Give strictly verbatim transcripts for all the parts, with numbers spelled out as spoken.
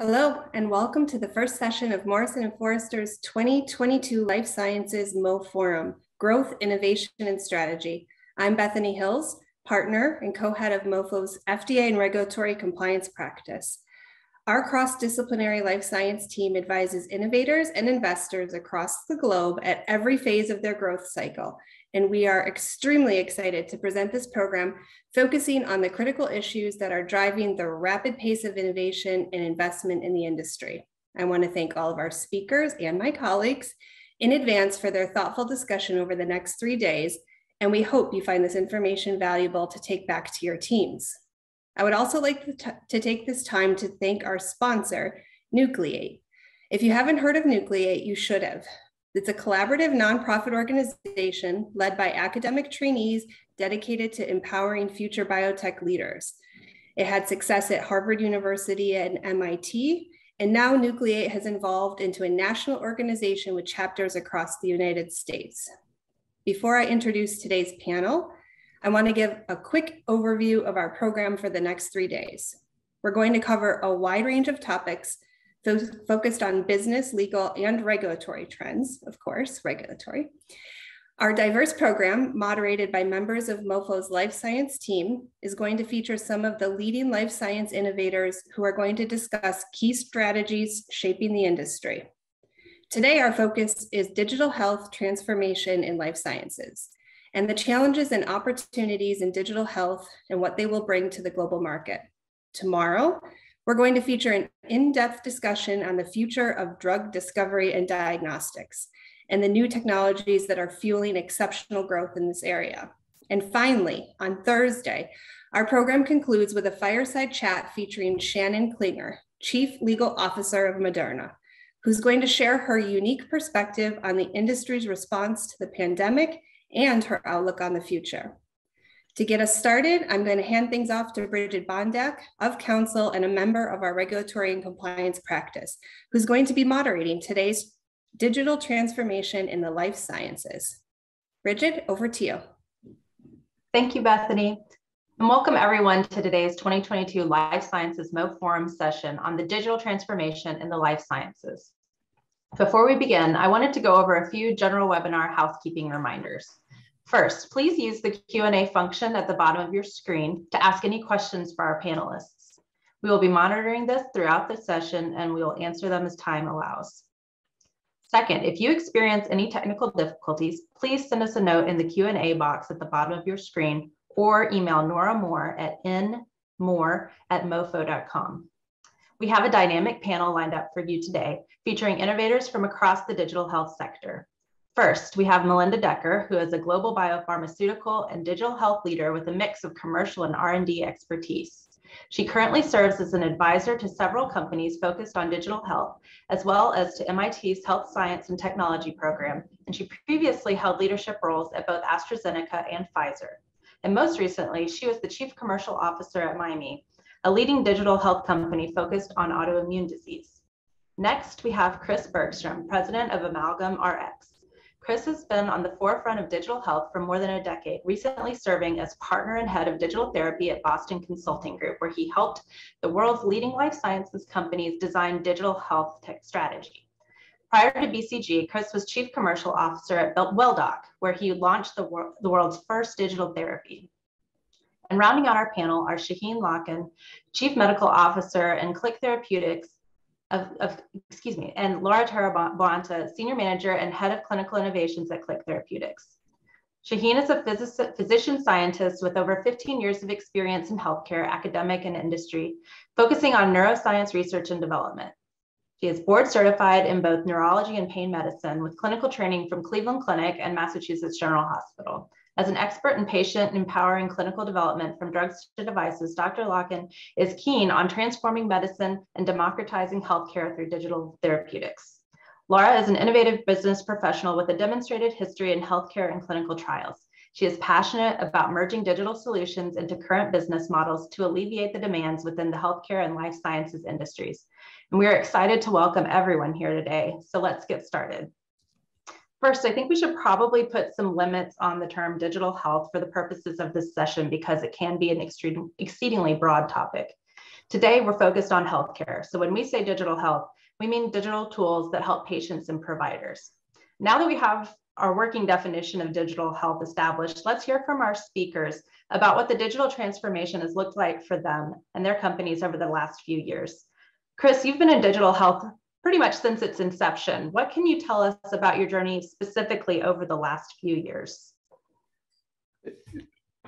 Hello, and welcome to the first session of Morrison and Foerster's twenty twenty-two Life Sciences M O Forum, Growth, Innovation, and Strategy. I'm Bethany Hills, partner and co-head of M O F O's F D A and Regulatory Compliance Practice. Our cross-disciplinary life science team advises innovators and investors across the globe at every phase of their growth cycle, and we are extremely excited to present this program focusing on the critical issues that are driving the rapid pace of innovation and investment in the industry. I want to thank all of our speakers and my colleagues in advance for their thoughtful discussion over the next three days, and we hope you find this information valuable to take back to your teams. I would also like to take this time to thank our sponsor, Nucleate. If you haven't heard of Nucleate, you should have. It's a collaborative nonprofit organization led by academic trainees dedicated to empowering future biotech leaders. It had success at Harvard University and M I T, and now Nucleate has evolved into a national organization with chapters across the United States. Before I introduce today's panel, I want to give a quick overview of our program for the next three days. We're going to cover a wide range of topics focused on business, legal, and regulatory trends, of course, regulatory. Our diverse program, moderated by members of M O F O's life science team, is going to feature some of the leading life science innovators who are going to discuss key strategies shaping the industry. Today, our focus is digital health transformation in life sciences and the challenges and opportunities in digital health and what they will bring to the global market. Tomorrow, we're going to feature an in-depth discussion on the future of drug discovery and diagnostics and the new technologies that are fueling exceptional growth in this area. And finally, on Thursday, our program concludes with a fireside chat featuring Shannon Klinger, Chief Legal Officer of Moderna, who's going to share her unique perspective on the industry's response to the pandemic and her outlook on the future. To get us started, I'm going to hand things off to Bridget Bondack of Council and a member of our Regulatory and Compliance Practice, who's going to be moderating today's digital transformation in the life sciences. Bridget, over to you. Thank you, Bethany. And welcome everyone to today's twenty twenty-two Life Sciences M O Forum session on the digital transformation in the life sciences. Before we begin, I wanted to go over a few general webinar housekeeping reminders. First, please use the Q and A function at the bottom of your screen to ask any questions for our panelists. We will be monitoring this throughout the session and we will answer them as time allows. Second, if you experience any technical difficulties, please send us a note in the Q and A box at the bottom of your screen or email Nora Moore at n moore at mofo dot com. We have a dynamic panel lined up for you today, featuring innovators from across the digital health sector. First, we have Melinda Decker, who is a global biopharmaceutical and digital health leader with a mix of commercial and R and D expertise. She currently serves as an advisor to several companies focused on digital health, as well as to M I T's Health Science and Technology program, and she previously held leadership roles at both AstraZeneca and Pfizer. And most recently, she was the Chief Commercial Officer at Miami, a leading digital health company focused on autoimmune disease. Next, we have Chris Bergstrom, president of Amalgam R X. Chris has been on the forefront of digital health for more than a decade, recently serving as partner and head of digital therapy at Boston Consulting Group, where he helped the world's leading life sciences companies design digital health tech strategy. Prior to B C G, Chris was Chief Commercial Officer at WellDoc, where he launched the, wor the world's first digital therapy. And rounding out our panel are Shaheen Lakhan, Chief Medical Officer and Click Therapeutics of, of excuse me, and Laura Tarabonta, Senior Manager and Head of Clinical Innovations at Click Therapeutics. Shaheen is a physicist, physician scientist with over fifteen years of experience in healthcare, academic, and industry, focusing on neuroscience research and development. She is board certified in both neurology and pain medicine with clinical training from Cleveland Clinic and Massachusetts General Hospital. As an expert in patient empowering clinical development from drugs to devices, Doctor Lakhan is keen on transforming medicine and democratizing healthcare through digital therapeutics. Laura is an innovative business professional with a demonstrated history in healthcare and clinical trials. She is passionate about merging digital solutions into current business models to alleviate the demands within the healthcare and life sciences industries. And we are excited to welcome everyone here today. So let's get started. First, I think we should probably put some limits on the term digital health for the purposes of this session because it can be an extreme, exceedingly broad topic. Today, we're focused on healthcare. So when we say digital health, we mean digital tools that help patients and providers. Now that we have our working definition of digital health established, let's hear from our speakers about what the digital transformation has looked like for them and their companies over the last few years. Chris, you've been in digital health pretty much since its inception. What can you tell us about your journey specifically over the last few years?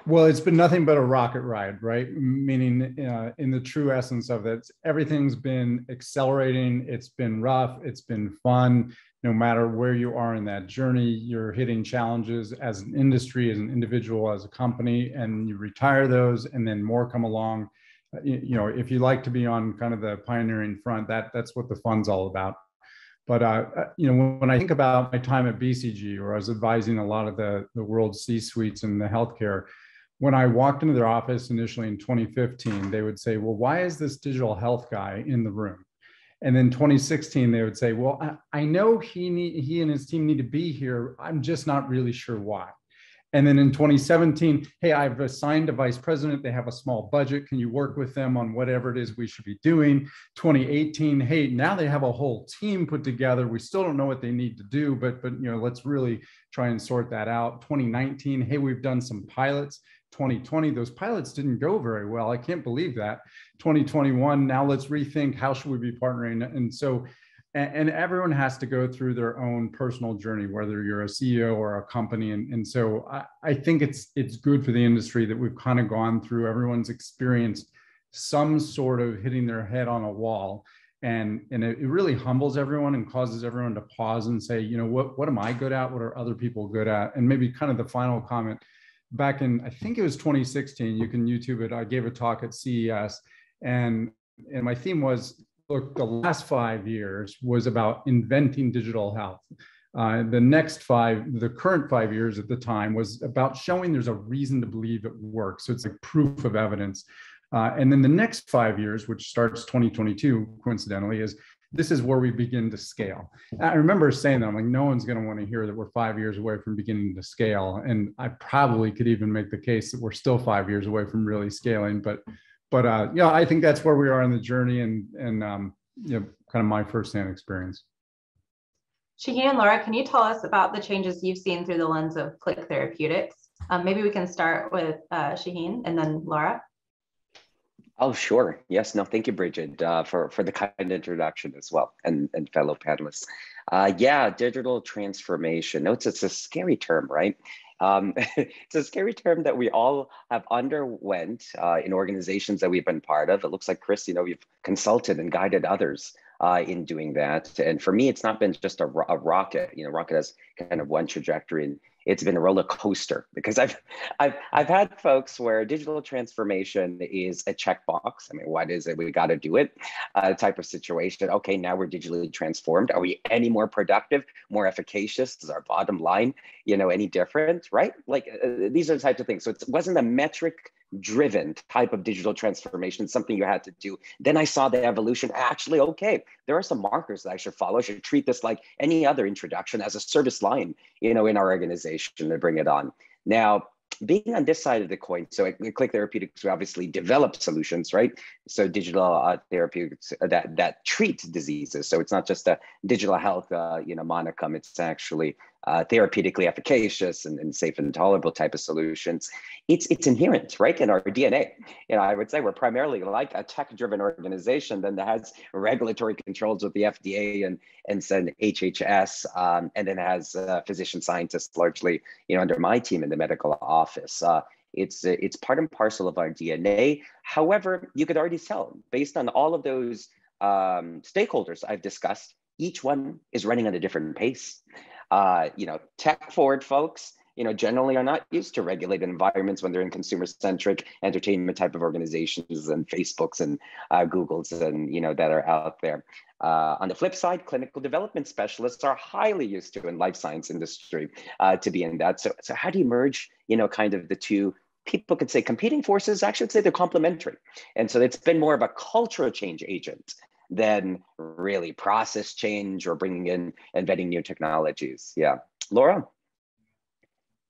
Well, it's been nothing but a rocket ride, right? Meaning uh, in the true essence of it, everything's been accelerating. It's been rough. It's been fun. No matter where you are in that journey, you're hitting challenges as an industry, as an individual, as a company, and you retire those and then more come along. You know, if you like to be on kind of the pioneering front, that that's what the fun's all about. But, uh, you know, when, when I think about my time at B C G, where I was advising a lot of the, the world's C-suites in the healthcare, when I walked into their office initially in twenty fifteen, they would say, well, why is this digital health guy in the room? And then twenty sixteen, they would say, well, I, I know he, need, he and his team need to be here. I'm just not really sure why. And then in twenty seventeen, hey, I've assigned a vice president. They have a small budget. Can you work with them on whatever it is we should be doing? twenty eighteen, hey, now they have a whole team put together. We still don't know what they need to do, but, but you know, let's really try and sort that out. twenty nineteen, hey, we've done some pilots. twenty twenty, those pilots didn't go very well. I can't believe that. twenty twenty-one, now let's rethink how should we be partnering? And so, and everyone has to go through their own personal journey, whether you're a C E O or a company. And, and so I, I think it's it's good for the industry that we've kind of gone through. Everyone's experienced some sort of hitting their head on a wall. And, and it, it really humbles everyone and causes everyone to pause and say, you know, what, what am I good at? What are other people good at? And maybe kind of the final comment, back in, I think it was twenty sixteen, you can YouTube it. I gave a talk at C E S and, and my theme was, look, the last five years was about inventing digital health. Uh, the next five, the current five years at the time was about showing there's a reason to believe it works. So it's like proof of evidence. Uh, and then the next five years, which starts twenty twenty-two, coincidentally, is this is where we begin to scale. I remember saying that, I'm like, no one's going to want to hear that we're five years away from beginning to scale. And I probably could even make the case that we're still five years away from really scaling. But But uh, yeah, I think that's where we are in the journey, and and um, you know, kind of my firsthand experience. Shaheen and Laura, can you tell us about the changes you've seen through the lens of Click Therapeutics? Um, maybe we can start with uh, Shaheen and then Laura. Oh, sure. Yes. No. Thank you, Bridget, uh, for for the kind introduction as well, and and fellow panelists. Uh, yeah, digital transformation. No, it's it's a scary term, right? Um, it's a scary term that we all have underwent uh, in organizations that we've been part of. It looks like, Chris, you know, you've consulted and guided others uh, in doing that. And for me, it's not been just a, ro a rocket. You know, rocket has kind of one trajectory, and it's been a roller coaster because I've, I've, I've had folks where digital transformation is a checkbox. I mean, what is it? We got to do it uh, type of situation. Okay, now we're digitally transformed. Are we any more productive, more efficacious? Is our bottom line, you know, any different, right? Like uh, these are the types of things. So it wasn't a metric driven type of digital transformation, something you had to do. Then I saw the evolution. Actually, okay, there are some markers that I should follow. I should treat this like any other introduction as a service line, you know, in our organization to bring it on. Now, being on this side of the coin, so at Click Therapeutics, we obviously develop solutions, right? So digital uh, therapeutics that that treat diseases. So it's not just a digital health, uh, you know, monicum. It's actually uh, therapeutically efficacious and, and safe and tolerable type of solutions. It's it's inherent, right, in our D N A. You know, I would say we're primarily like a tech-driven organization then that has regulatory controls with the F D A and and then H H S, um, and then has uh, physician scientists largely, you know, under my team in the medical office. Office. Uh, it's, it's part and parcel of our D N A. However, you could already tell based on all of those um, stakeholders I've discussed, each one is running at a different pace. Uh, you know, tech forward folks, you know, generally are not used to regulated environments when they're in consumer-centric entertainment type of organizations and Facebooks and uh, Googles and, you know, that are out there. Uh, on the flip side, clinical development specialists are highly used to in life science industry uh, to be in that. So, so how do you merge, you know, kind of the two, people could say competing forces, actually I'd say they're complementary. And so it's been more of a cultural change agent than really process change or bringing in and vetting new technologies. Yeah. Laura?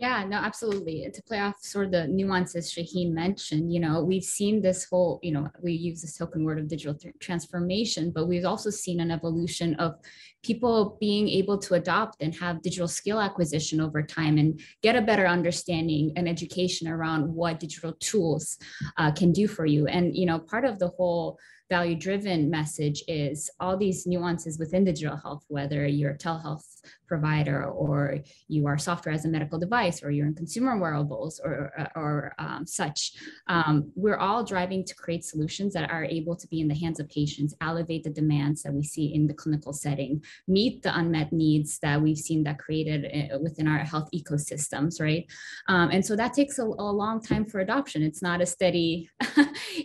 Yeah, no, absolutely. To play off sort of the nuances Shaheen mentioned, you know, we've seen this whole, you know, we use this token word of digital th- transformation, but we've also seen an evolution of people being able to adopt and have digital skill acquisition over time and get a better understanding and education around what digital tools uh, can do for you. And, you know, part of the whole value-driven message is all these nuances within digital health, whether you're a telehealth provider or you are software as a medical device or you're in consumer wearables or, or um, such. Um, we're all driving to create solutions that are able to be in the hands of patients, elevate the demands that we see in the clinical setting, meet the unmet needs that we've seen that created within our health ecosystems, right? Um, and so that takes a, a long time for adoption. It's not a steady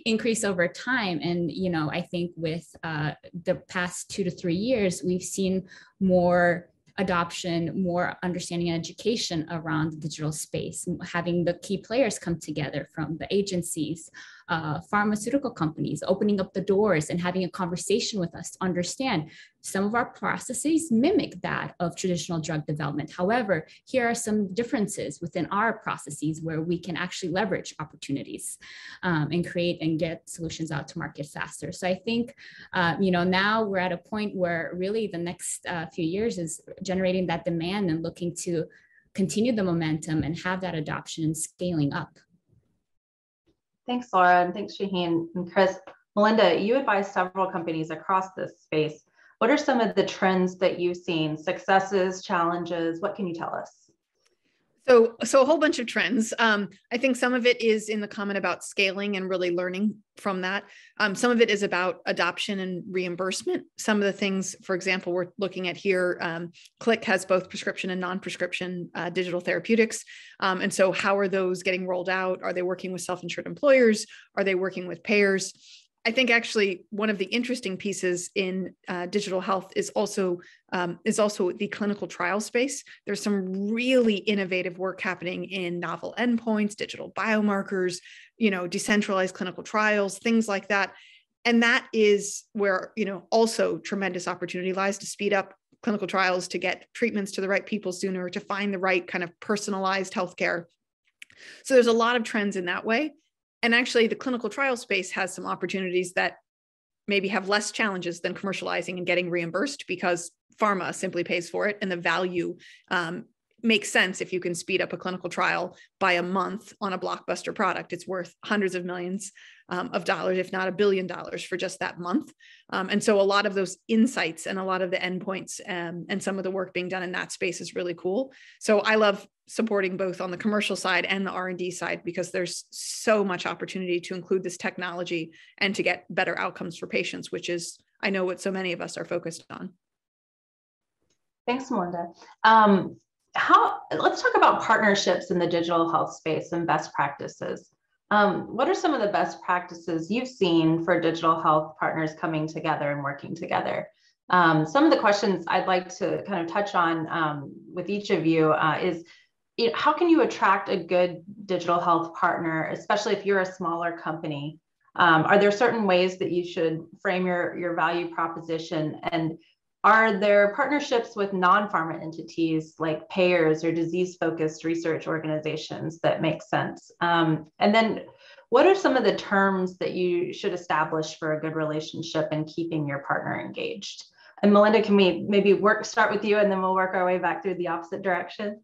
increase over time. And, you know, You know, I think with uh, the past two to three years, we've seen more adoption, more understanding and education around the digital space, having the key players come together from the agencies, uh, pharmaceutical companies, opening up the doors and having a conversation with us to understand some of our processes mimic that of traditional drug development. However, here are some differences within our processes where we can actually leverage opportunities um, and create and get solutions out to market faster. So I think, uh, you know, now we're at a point where really the next uh, few years is generating that demand and looking to continue the momentum and have that adoption and scaling up. Thanks, Laura, and thanks, Shaheen and Chris. Melinda, you advise several companies across this space. What are some of the trends that you've seen, successes, challenges? What can you tell us? So, so a whole bunch of trends. Um, I think some of it is in the comment about scaling and really learning from that. Um, some of it is about adoption and reimbursement. Some of the things, for example, we're looking at here, um, Click has both prescription and non-prescription uh, digital therapeutics. Um, and so how are those getting rolled out? Are they working with self-insured employers? Are they working with payers? I think actually one of the interesting pieces in uh, digital health is also um, is also the clinical trial space. There's some really innovative work happening in novel endpoints, digital biomarkers, you know, decentralized clinical trials, things like that. And that is where, you know, also tremendous opportunity lies to speed up clinical trials, to get treatments to the right people sooner, to find the right kind of personalized healthcare. So there's a lot of trends in that way. And actually, the clinical trial space has some opportunities that maybe have less challenges than commercializing and getting reimbursed because pharma simply pays for it. And the value um, makes sense if you can speed up a clinical trial by a month on a blockbuster product. It's worth hundreds of millions um, of dollars, if not a billion dollars for just that month. Um, and so a lot of those insights and a lot of the endpoints um, and some of the work being done in that space is really cool. So I love supporting both on the commercial side and the R and D side, because there's so much opportunity to include this technology and to get better outcomes for patients, which is, I know, what so many of us are focused on. Thanks, Melinda. Um, how, let's talk about partnerships in the digital health space and best practices. Um, what are some of the best practices you've seen for digital health partners coming together and working together? Um, some of the questions I'd like to kind of touch on um, with each of you uh, is, you know, how can you attract a good digital health partner, especially if you're a smaller company? Um, are there certain ways that you should frame your, your value proposition? And are there partnerships with non-pharma entities like payers or disease-focused research organizations that make sense? Um, and then what are some of the terms that you should establish for a good relationship and keeping your partner engaged? And Melinda, can we maybe work start with you and then we'll work our way back through the opposite direction?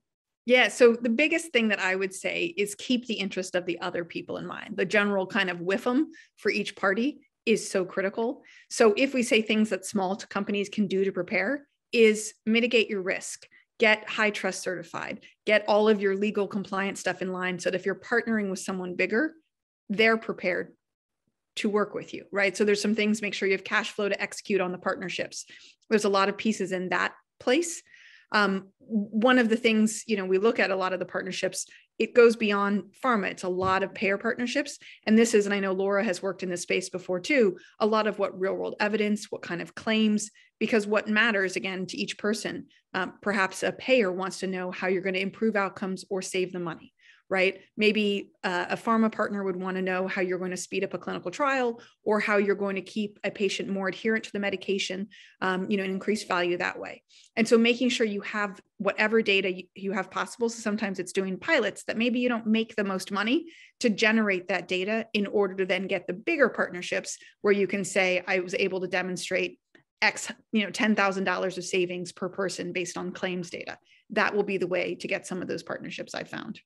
Yeah, so the biggest thing that I would say is keep the interest of the other people in mind. The general kind of W I F M for each party is so critical. So if we say things that small companies can do to prepare is mitigate your risk, get high trust certified, get all of your legal compliance stuff in line so that if you're partnering with someone bigger, they're prepared to work with you, right? So there's some things, make sure you have cash flow to execute on the partnerships. There's a lot of pieces in that place. Um, one of the things, you know, we look at a lot of the partnerships, it goes beyond pharma. It's a lot of payer partnerships. And this is, and I know Laura has worked in this space before too, a lot of what real world evidence, what kind of claims, because what matters again to each person, um, perhaps a payer wants to know how you're going to improve outcomes or save them money, right? Maybe uh, a pharma partner would want to know how you're going to speed up a clinical trial or how you're going to keep a patient more adherent to the medication, um, you know, and increase value that way. And so making sure you have whatever data you have possible. So sometimes it's doing pilots that maybe you don't make the most money to generate that data in order to then get the bigger partnerships where you can say, I was able to demonstrate X, you know, ten thousand dollars of savings per person based on claims data. That will be the way to get some of those partnerships I found.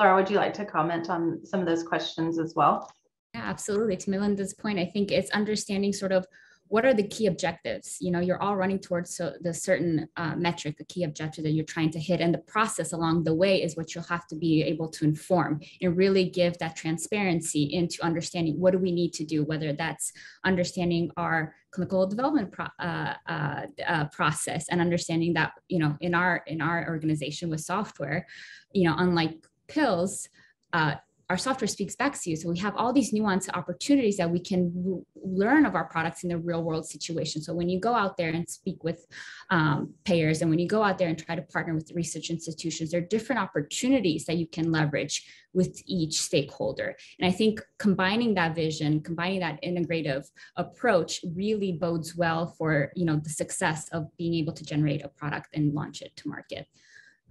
Laura, would you like to comment on some of those questions as well? Yeah, absolutely. To Melinda's point, I think it's understanding sort of what are the key objectives. You know, you're all running towards so the certain uh, metric, the key objective that you're trying to hit, and the process along the way is what you'll have to be able to inform and really give that transparency into understanding what do we need to do, whether that's understanding our clinical development pro uh, uh, uh, process and understanding that, you know, in our in our organization with software, you know, unlike pills, uh, our software speaks back to you. So we have all these nuanced opportunities that we can learn of our products in the real world situation. So when you go out there and speak with um, payers, and when you go out there and try to partner with research institutions, there are different opportunities that you can leverage with each stakeholder. And I think combining that vision, combining that integrative approach really bodes well for, you know, the success of being able to generate a product and launch it to market.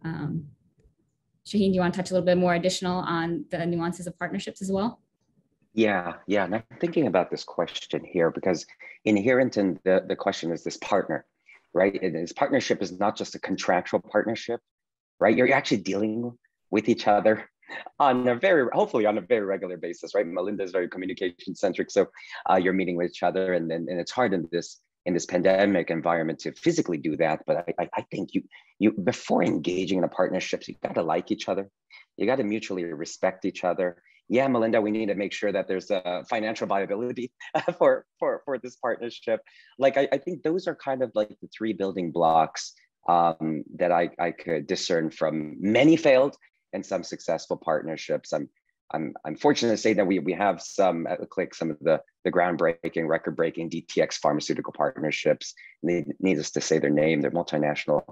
Um, Shaheen, do you want to touch a little bit more additional on the nuances of partnerships as well? Yeah, yeah. And I'm thinking about this question here because inherent in the, the question is this partner, right? And this partnership is not just a contractual partnership, right? You're actually dealing with each other on a very, hopefully on a very regular basis, right? Melinda is very communication centric. So uh, you're meeting with each other, and, and, and it's hard in this in this pandemic environment to physically do that. But I, I think you, you before engaging in a partnership, you gotta like each other. You gotta mutually respect each other. Yeah, Melinda, we need to make sure that there's a financial viability for, for, for this partnership. Like, I, I think those are kind of like the three building blocks um, that I, I could discern from many failed and some successful partnerships. I'm, I'm, I'm fortunate to say that we, we have some at Click, some of the, the groundbreaking, record-breaking D T X pharmaceutical partnerships. They, needless to say their name, they're multinational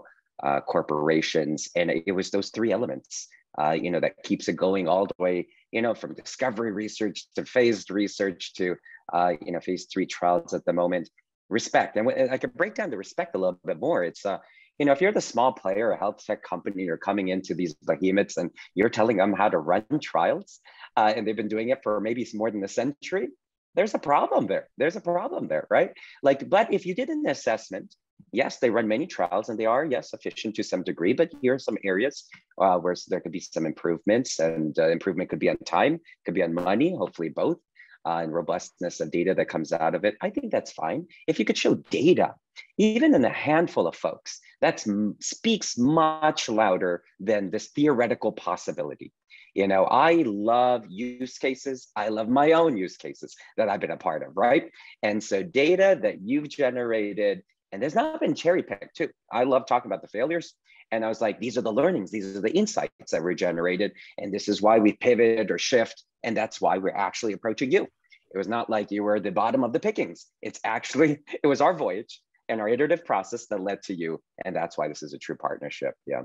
uh, corporations. And it, it was those three elements, uh, you know, that keeps it going all the way, you know, from discovery research to phased research to, uh, you know, phase three trials at the moment. Respect. And I could break down the respect a little bit more. It's, uh, you know, if you're the small player, a health tech company, you're coming into these behemoths and you're telling them how to run trials, uh, and they've been doing it for maybe more than a century, there's a problem there. There's a problem there, right? Like, but if you did an assessment, yes, they run many trials and they are, yes, efficient to some degree, but here are some areas uh, where there could be some improvements, and uh, improvement could be on time, could be on money, hopefully both. Uh, and robustness of data that comes out of it, I think that's fine. If you could show data, even in a handful of folks, that speaks much louder than this theoretical possibility. You know, I love use cases. I love my own use cases that I've been a part of, right? And so data that you've generated, and there's not been cherry picked too. I love talking about the failures. And I was like, these are the learnings, these are the insights that were generated. And this is why we pivot or shift. And that's why we're actually approaching you. It was not like you were at the bottom of the pickings. It's actually, it was our voyage and our iterative process that led to you. And that's why this is a true partnership. Yeah.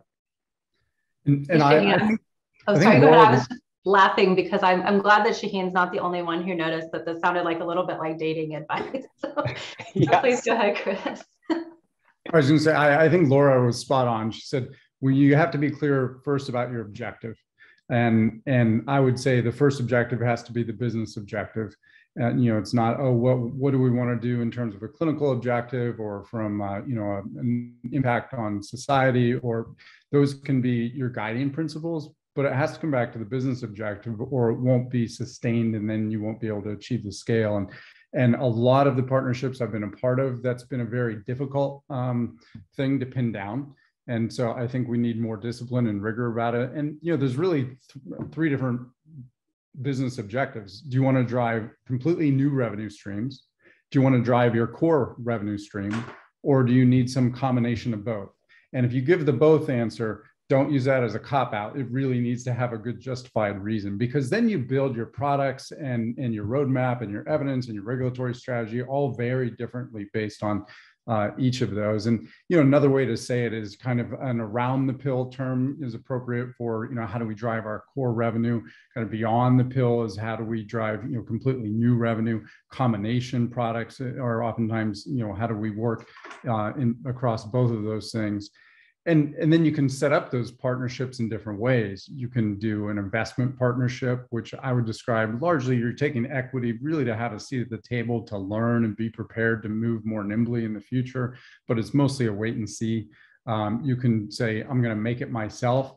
And, and I, I think, oh, I think sorry, go ahead. I was just laughing because I'm, I'm glad that Shaheen's not the only one who noticed that this sounded like a little bit like dating advice. So, yes. So please go ahead, Chris. I was going to say, I, I think Laura was spot on. She said, well, you have to be clear first about your objective. And, and I would say the first objective has to be the business objective. And, you know, it's not, oh, what, what do we want to do in terms of a clinical objective or from, uh, you know, a, an impact on society, or those can be your guiding principles, but it has to come back to the business objective or it won't be sustained and then you won't be able to achieve the scale. And And a lot of the partnerships I've been a part of, that's been a very difficult um, thing to pin down. And so I think we need more discipline and rigor about it. And, you know, there's really th- three different business objectives. Do you want to drive completely new revenue streams? Do you want to drive your core revenue stream? Or do you need some combination of both? And if you give the both answer, don't use that as a cop-out. It really needs to have a good justified reason, because then you build your products and, and your roadmap and your evidence and your regulatory strategy all very differently based on uh, each of those. And, you know, another way to say it is kind of an around the pill term is appropriate for, you know, how do we drive our core revenue? Kind of beyond the pill is how do we drive, you know, completely new revenue. Combination products are oftentimes, you know, how do we work uh, in across both of those things? And, and then you can set up those partnerships in different ways. You can do an investment partnership, which I would describe largely you're taking equity really to have a seat at the table to learn and be prepared to move more nimbly in the future, but it's mostly a wait and see. Um, you can say, I'm going to make it myself.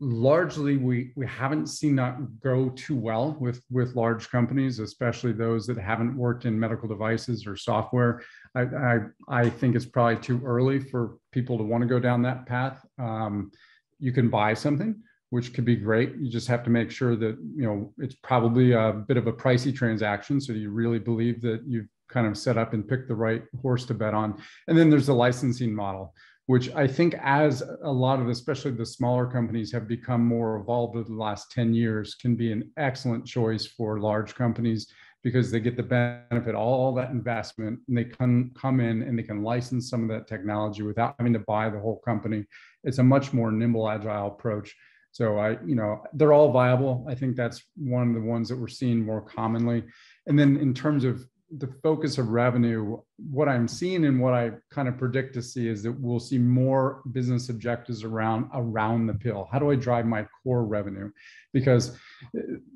Largely, we, we haven't seen that go too well with, with large companies, especially those that haven't worked in medical devices or software. I, I, I think it's probably too early for people to want to go down that path. Um, you can buy something, which could be great. You just have to make sure that, you know, it's probably a bit of a pricey transaction. So you really believe that you've kind of set up and picked the right horse to bet on. And then there's the licensing model, which I think as a lot of, especially the smaller companies have become more evolved over the last ten years, can be an excellent choice for large companies because they get the benefit, all that investment, and they can come in and they can license some of that technology without having to buy the whole company. It's a much more nimble, agile approach. So I, you know, they're all viable. I think that's one of the ones that we're seeing more commonly. And then in terms of the focus of revenue, what I'm seeing and what I kind of predict to see is that we'll see more business objectives around around the pill. How do I drive my core revenue? Because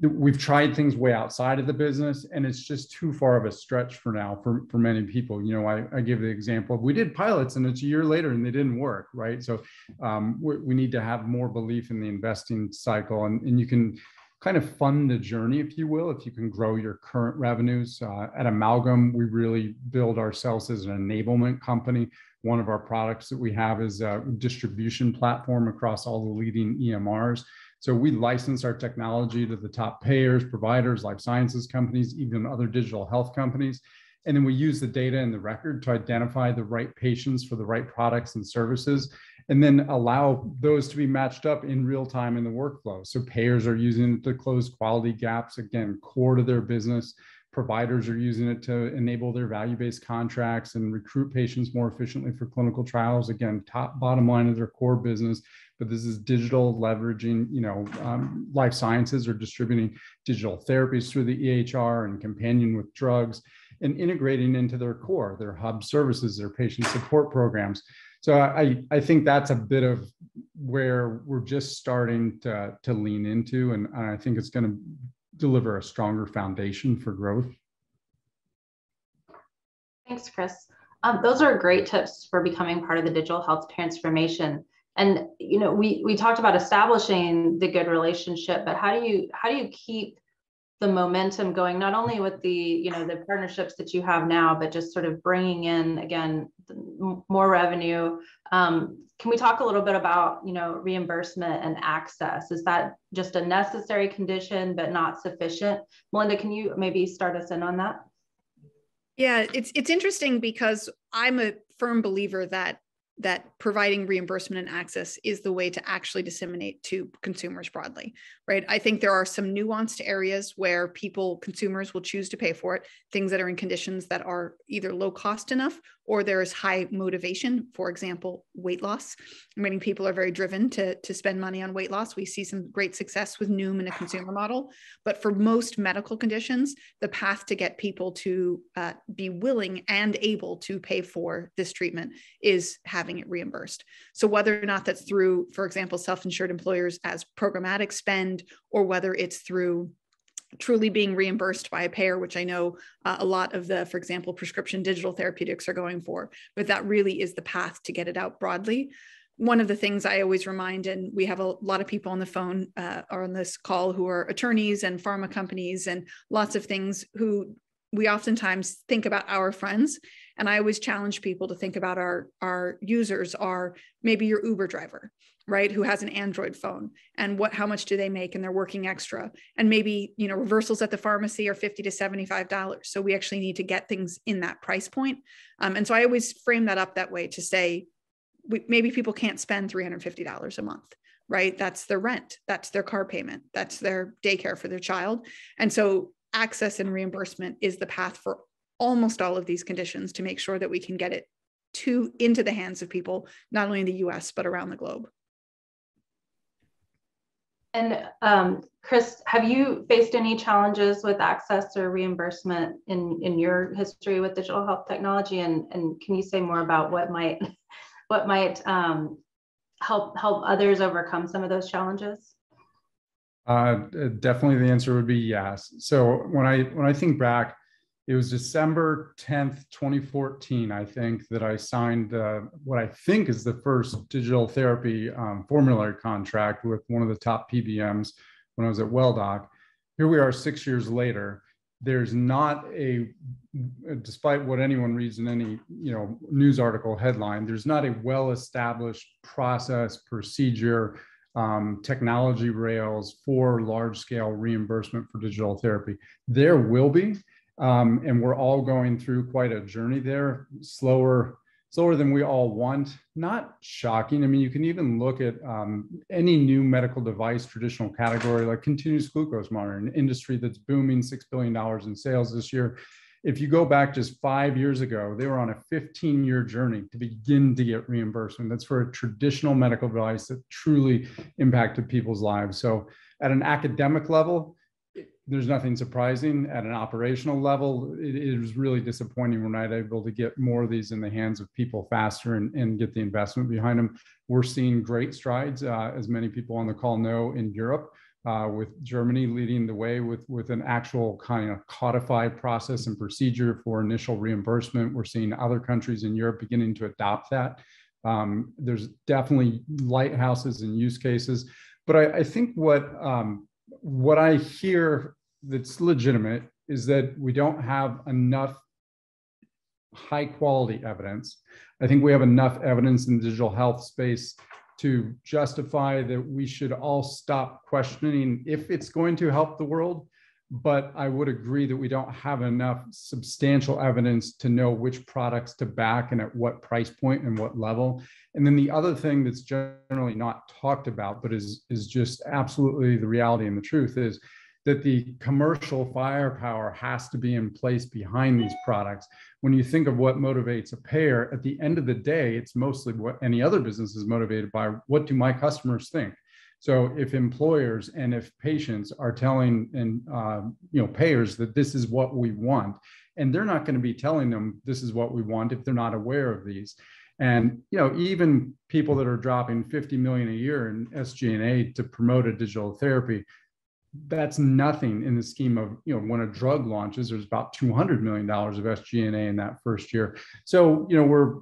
we've tried things way outside of the business and it's just too far of a stretch for now for, for many people. You know, I, I give the example of we did pilots and it's a year later and they didn't work, right? So um, we, we need to have more belief in the investing cycle, and, and you can kind of fund the journey, if you will, if you can grow your current revenues. Uh, at Amalgam, we really build ourselves as an enablement company. One of our products that we have is a distribution platform across all the leading E M Rs. So we license our technology to the top payers, providers, life sciences companies, even other digital health companies. And then we use the data and the record to identify the right patients for the right products and services, and then allow those to be matched up in real time in the workflow. So payers are using it to close quality gaps, again, core to their business. Providers are using it to enable their value-based contracts and recruit patients more efficiently for clinical trials. Again, top bottom line of their core business, but this is digital leveraging, you know, um, life sciences are distributing digital therapies through the E H R and companion with drugs, and integrating into their core, their hub services, their patient support programs. So I, I think that's a bit of where we're just starting to, to lean into, and I think it's going to deliver a stronger foundation for growth. Thanks, Chris. Um, those are great tips for becoming part of the digital health transformation. And you know, we we talked about establishing the good relationship, but how do you how do you keep the momentum going, not only with the, you know, the partnerships that you have now, but just sort of bringing in, again, more revenue. Um, can we talk a little bit about, you know, reimbursement and access? Is that just a necessary condition, but not sufficient? Melinda, can you maybe start us in on that? Yeah, it's it's interesting because I'm a firm believer that that providing reimbursement and access is the way to actually disseminate to consumers broadly, right? I think there are some nuanced areas where people, consumers will choose to pay for it, things that are in conditions that are either low cost enough or there is high motivation, for example, weight loss. Many people are very driven to, to spend money on weight loss. We see some great success with Noom in a consumer model, but for most medical conditions, the path to get people to uh, be willing and able to pay for this treatment is having it reimbursed. So whether or not that's through, for example, self-insured employers as programmatic spend, or whether it's through truly being reimbursed by a payer, which I know uh, a lot of the, for example, prescription digital therapeutics are going for, but that really is the path to get it out broadly. One of the things I always remind, and we have a lot of people on the phone uh, or on this call who are attorneys and pharma companies and lots of things who we oftentimes think about our friends. And I always challenge people to think about our, our users are maybe your Uber driver, right? Who has an Android phone and what, how much do they make? And they're working extra, and maybe, you know, reversals at the pharmacy are fifty to seventy-five dollars. So we actually need to get things in that price point. Um, and so I always frame that up that way to say, we, maybe people can't spend three hundred fifty dollars a month, right? That's their rent, that's their car payment, that's their daycare for their child. And so access and reimbursement is the path for almost all of these conditions to make sure that we can get it to into the hands of people, not only in the U S, but around the globe. And um, Chris, have you faced any challenges with access or reimbursement in, in your history with digital health technology? And, and can you say more about what might what might um, help help others overcome some of those challenges? Uh, definitely, the answer would be yes. So when I when I think back, it was December tenth, twenty fourteen, I think, that I signed uh, what I think is the first digital therapy um, formulary contract with one of the top P B Ms when I was at WellDoc. Here we are six years later. There's not a, despite what anyone reads in any you know news article headline, there's not a well-established process, procedure, Um, technology rails for large-scale reimbursement for digital therapy. There will be, um, and we're all going through quite a journey there, slower, slower than we all want. Not shocking. I mean, you can even look at um, any new medical device, traditional category, like continuous glucose monitoring, an industry that's booming, six billion dollars in sales this year. If you go back just five years ago, they were on a fifteen-year journey to begin to get reimbursement. That's for a traditional medical device that truly impacted people's lives. So at an academic level, there's nothing surprising. At an operational level, it, it was really disappointing when we're not able to get more of these in the hands of people faster and, and get the investment behind them. We're seeing great strides, uh, as many people on the call know, in Europe. Uh, with Germany leading the way with, with an actual kind of codified process and procedure for initial reimbursement. We're seeing other countries in Europe beginning to adopt that. Um, there's definitely lighthouses and use cases. But I, I think what, um, what I hear that's legitimate is that we don't have enough high quality evidence. I think we have enough evidence in the digital health space to justify that we should all stop questioning if it's going to help the world. But I would agree that we don't have enough substantial evidence to know which products to back and at what price point and what level. And then the other thing that's generally not talked about, but is, is just absolutely the reality and the truth, is that the commercial firepower has to be in place behind these products. When you think of what motivates a payer, at the end of the day, it's mostly what any other business is motivated by. What do my customers think? So if employers and if patients are telling and uh, you know payers that this is what we want, and they're not going to be telling them this is what we want if they're not aware of these. And you know, even people that are dropping fifty million dollars a year in S G and A to promote a digital therapy, that's nothing in the scheme of, you know, when a drug launches, there's about two hundred million dollars of S G and A in that first year. So, you know, we're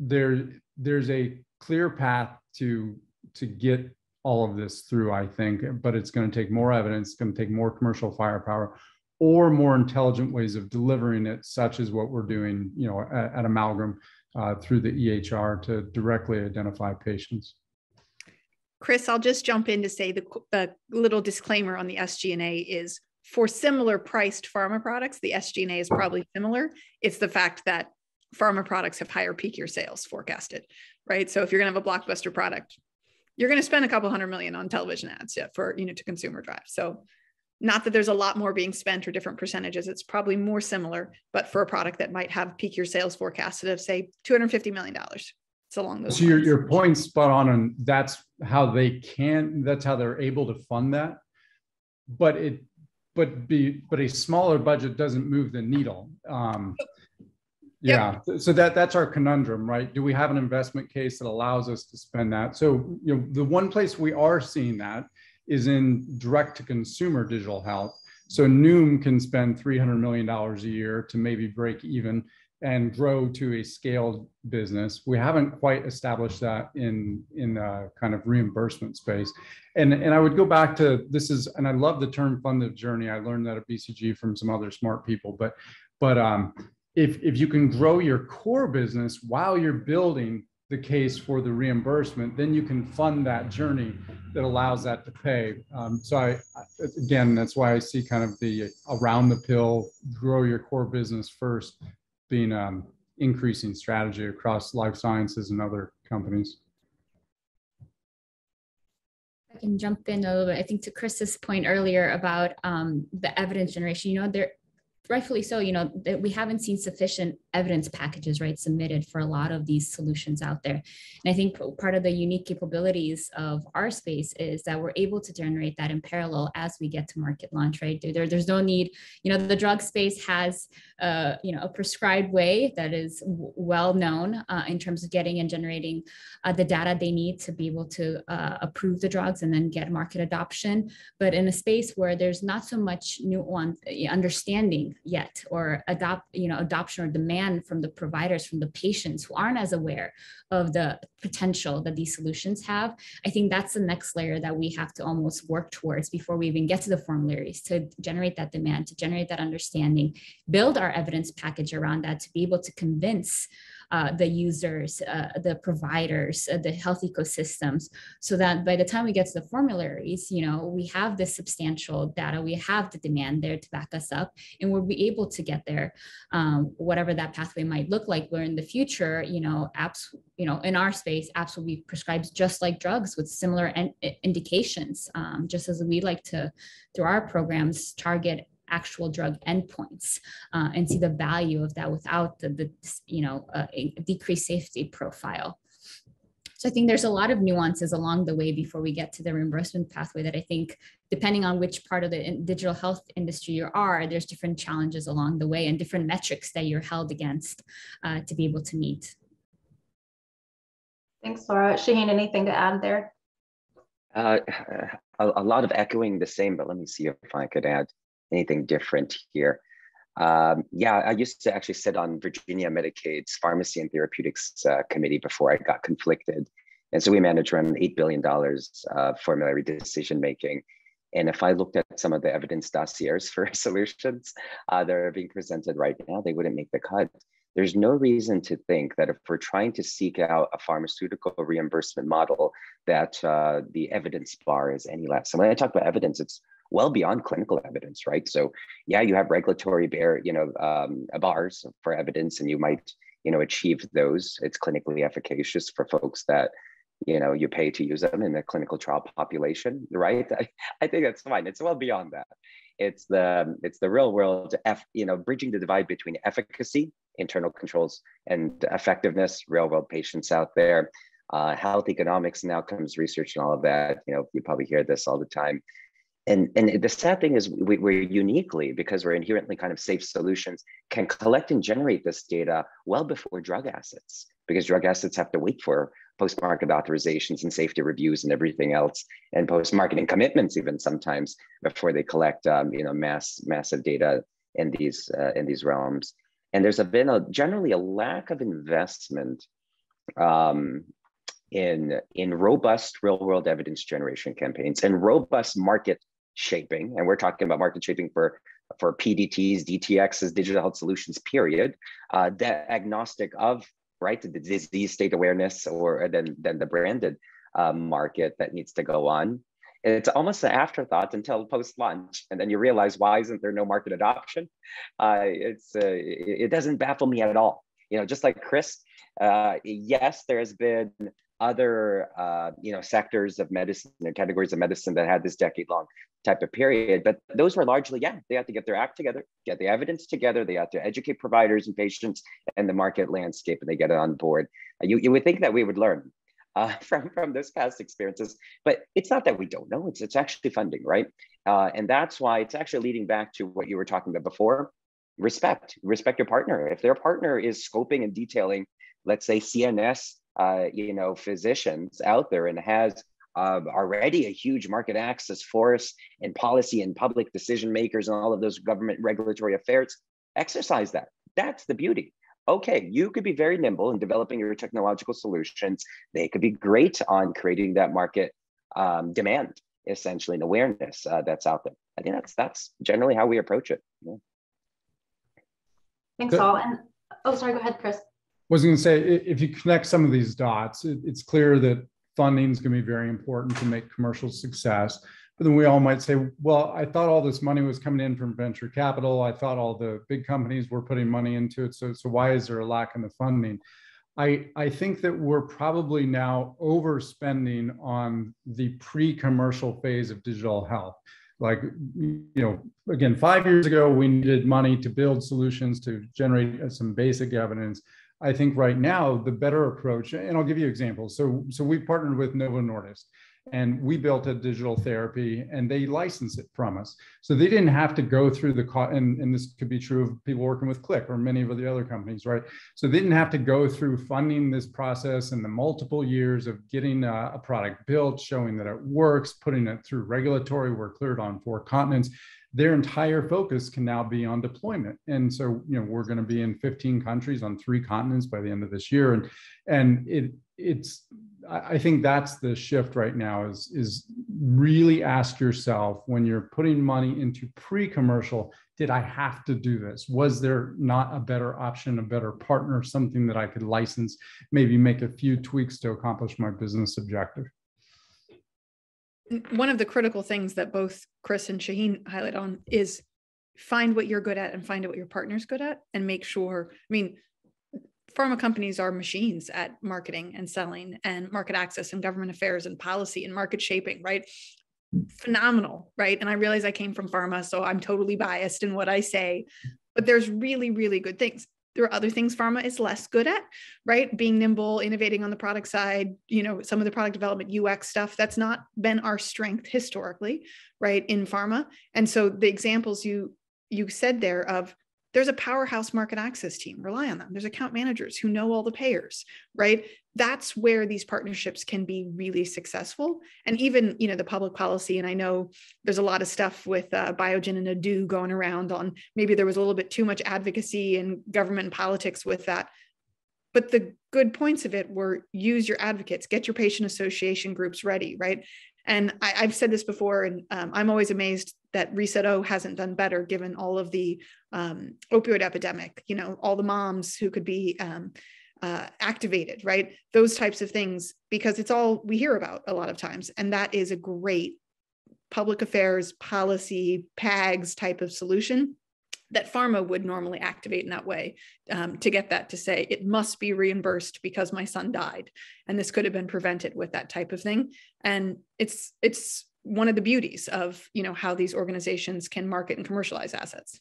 there, there's a clear path to, to get all of this through, I think, but it's going to take more evidence, it's going to take more commercial firepower or more intelligent ways of delivering it, such as what we're doing, you know, at, at Amalgam uh, through the E H R to directly identify patients. Chris, I'll just jump in to say the, the little disclaimer on the S G and A is for similar priced pharma products, the S G and A is probably similar. It's the fact that pharma products have higher peak year sales forecasted, right? So if you're going to have a blockbuster product, you're going to spend a couple hundred million on television ads for, you know, to consumer drive. So not that there's a lot more being spent or different percentages, it's probably more similar, but for a product that might have peak year sales forecasted of say two hundred fifty million dollars. Along those so your, your point's spot on, and that's how they can, that's how they're able to fund that. But it, but be, but a smaller budget doesn't move the needle. Um, yeah. Yep. So that that's our conundrum, right? Do we have an investment case that allows us to spend that? So you know, the one place we are seeing that is in direct to consumer digital health. So Noom can spend three hundred million dollars a year to maybe break even and grow to a scaled business. We haven't quite established that in, in the kind of reimbursement space. And, and I would go back to this is, and I love the term funded journey. I learned that at B C G from some other smart people, but, but um, if, if you can grow your core business while you're building the case for the reimbursement, then you can fund that journey that allows that to pay. Um, so I, again, that's why I see kind of the around the pill, grow your core business first, being an um, increasing strategy across life sciences and other companies. I can jump in a little bit. I think to Chris's point earlier about um, the evidence generation, you know, there, rightfully so, you know, that we haven't seen sufficient evidence packages, right, submitted for a lot of these solutions out there. And I think part of the unique capabilities of our space is that we're able to generate that in parallel as we get to market launch, right? There, there's no need, you know, the drug space has, uh, you know, a prescribed way that is well known uh, in terms of getting and generating uh, the data they need to be able to uh, approve the drugs and then get market adoption. But in a space where there's not so much nuance, understanding yet, or adopt, you know, adoption or demand from the providers, from the patients who aren't as aware of the potential that these solutions have, I think that's the next layer that we have to almost work towards before we even get to the formularies, to generate that demand, to generate that understanding, build our evidence package around that to be able to convince Uh, the users, uh, the providers, uh, the health ecosystems, so that by the time we get to the formularies, you know, we have this substantial data, we have the demand there to back us up, and we'll be able to get there, um, whatever that pathway might look like, where in the future, you know, apps, you know, in our space, apps will be prescribed just like drugs with similar in- indications, um, just as we like to, through our programs, target actual drug endpoints uh, and see the value of that without the, the you know, uh, decreased safety profile. So I think there's a lot of nuances along the way before we get to the reimbursement pathway that I think, depending on which part of the digital health industry you are, there's different challenges along the way and different metrics that you're held against uh, to be able to meet. Thanks, Laura. Shaheen, anything to add there? Uh, a, a lot of echoing the same, but let me see if I could add anything different here. Um, yeah, I used to actually sit on Virginia Medicaid's Pharmacy and Therapeutics uh, Committee before I got conflicted. And so we manage around eight billion dollars uh, formulary decision-making. And if I looked at some of the evidence dossiers for solutions uh, that are being presented right now, they wouldn't make the cut. There's no reason to think that if we're trying to seek out a pharmaceutical reimbursement model, that uh, the evidence bar is any less. And when I talk about evidence, it's well beyond clinical evidence, right? So yeah, you have regulatory bar, you know, um, bars for evidence, and you might, you know, achieve those. It's clinically efficacious for folks that, you know, you pay to use them in the clinical trial population, right? I, I think that's fine. It's well beyond that. It's the it's the real world, F, you know, bridging the divide between efficacy, internal controls, and effectiveness. Real world patients out there, uh, health economics and outcomes research, and all of that. You know, you probably hear this all the time. And, and the sad thing is we, we're uniquely, because we're inherently kind of safe solutions, can collect and generate this data well before drug assets, because drug assets have to wait for post-market authorizations and safety reviews and everything else, and post-marketing commitments even sometimes, before they collect um, you know, mass, massive data in these, uh, in these realms. And there's been a, generally a lack of investment um, in, in robust real-world evidence generation campaigns and robust market shaping, and we're talking about market shaping for, for P D Ts, D T Xs, digital health solutions, period, uh, that agnostic of, right, the disease state awareness or then, then the branded uh, market that needs to go on. It's almost an afterthought until post-launch, and then you realize, why isn't there no market adoption? Uh, it's, uh, it doesn't baffle me at all. You know, just like Chris, uh, yes, there has been other uh, you know, sectors of medicine or categories of medicine that had this decade-long type of period, but those were largely, yeah, they had to get their act together, get the evidence together, they had to educate providers and patients and the market landscape, and they get it on board. You, you would think that we would learn uh, from, from those past experiences, but it's not that we don't know, it's, it's actually funding, right? Uh, and that's why it's actually leading back to what you were talking about before, respect, respect your partner. If their partner is scoping and detailing, let's say C N S, Uh, you know, physicians out there and has uh, already a huge market access force and policy and public decision makers and all of those government regulatory affairs, exercise that. That's the beauty. Okay, you could be very nimble in developing your technological solutions. They could be great on creating that market um, demand, essentially, and awareness uh, that's out there. I think that's that's generally how we approach it. Yeah. Thanks, all. And oh, sorry, go ahead, Chris. I was going to say, if you connect some of these dots, it, it's clear that funding is going to be very important to make commercial success. But then we all might say, well, I thought all this money was coming in from venture capital. I thought all the big companies were putting money into it. So, so why is there a lack in the funding? I, I think that we're probably now overspending on the pre-commercial phase of digital health. like, you know, again, five years ago, we needed money to build solutions to generate some basic evidence. I think right now, the better approach, and I'll give you examples. So, so we partnered with Novo Nordisk, and we built a digital therapy, and they license it from us. So they didn't have to go through the cost, and, and this could be true of people working with Click or many of the other companies, right? So they didn't have to go through funding this process and the multiple years of getting a, a product built, showing that it works, putting it through regulatory. We're cleared on four continents. Their entire focus can now be on deployment. And so, you know, we're going to be in fifteen countries on three continents by the end of this year. And, and it, it's, I think that's the shift right now, is, is really ask yourself, when you're putting money into pre-commercial, did I have to do this? Was there not a better option, a better partner, something that I could license, maybe make a few tweaks to accomplish my business objective? One of the critical things that both Chris and Shaheen highlight on is find what you're good at and find out what your partner's good at, and make sure, I mean, pharma companies are machines at marketing and selling and market access and government affairs and policy and market shaping, right? Phenomenal, right? And I realize I came from pharma, so I'm totally biased in what I say, but there's really, really good things. There are other things pharma is less good at, right? Being nimble, innovating on the product side, you know, some of the product development U X stuff, that's not been our strength historically, right, in pharma. And so the examples you you said there of, there's a powerhouse market access team, rely on them. There's account managers who know all the payers, right? That's where these partnerships can be really successful. And even, you know, the public policy, and I know there's a lot of stuff with uh, Biogen and Adu going around on, maybe there was a little bit too much advocacy and government and politics with that. But the good points of it were, use your advocates, get your patient association groups ready, right? And I, I've said this before, and um, I'm always amazed that Reset-O hasn't done better, given all of the um, opioid epidemic, you know, all the moms who could be um, uh, activated, right? Those types of things, because it's all we hear about a lot of times. And that is a great public affairs, policy, PAGS type of solution that pharma would normally activate in that way, um, to get that to say, it must be reimbursed because my son died. And this could have been prevented with that type of thing. And it's, it's one of the beauties of, you know, how these organizations can market and commercialize assets.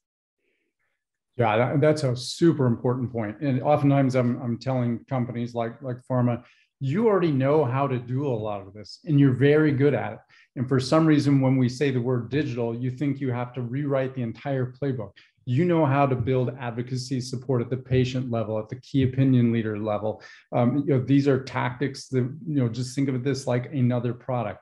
Yeah, that, that's a super important point. And oftentimes I'm, I'm telling companies like, like pharma, you already know how to do a lot of this, and you're very good at it. And for some reason, when we say the word digital, you think you have to rewrite the entire playbook. You know how to build advocacy support at the patient level, at the key opinion leader level. Um, you know, these are tactics that, you know, just think of this like another product.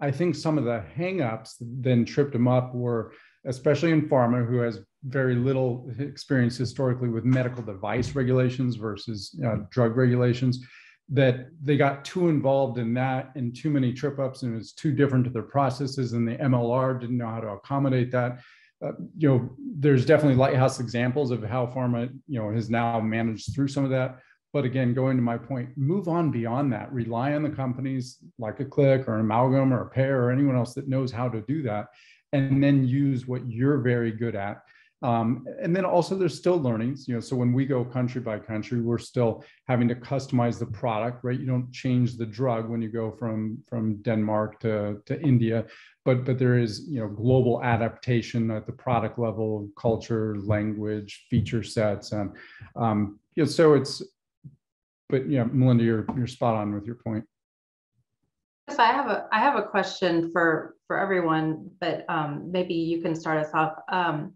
I think some of the hangups that then tripped them up were, especially in pharma, who has very little experience historically with medical device regulations versus uh, drug regulations, that they got too involved in that and too many trip ups, and it's too different to their processes, and the M L R didn't know how to accommodate that. Uh, you know, there's definitely lighthouse examples of how pharma, you know, has now managed through some of that. But again, going to my point, move on beyond that. Rely on the companies like a Click or an Amalgam or a Pair or anyone else that knows how to do that, and then use what you're very good at. Um, and then also there's still learnings, you know, so when we go country by country, we're still having to customize the product, right? You don't change the drug when you go from, from Denmark to, to India, but, but there is, you know, global adaptation at the product level, culture, language, feature sets. And, um, you know, so it's, but yeah, Melinda, you're, you're spot on with your point. Yes, I have a, I have a question for, for everyone, but um, maybe you can start us off. Um,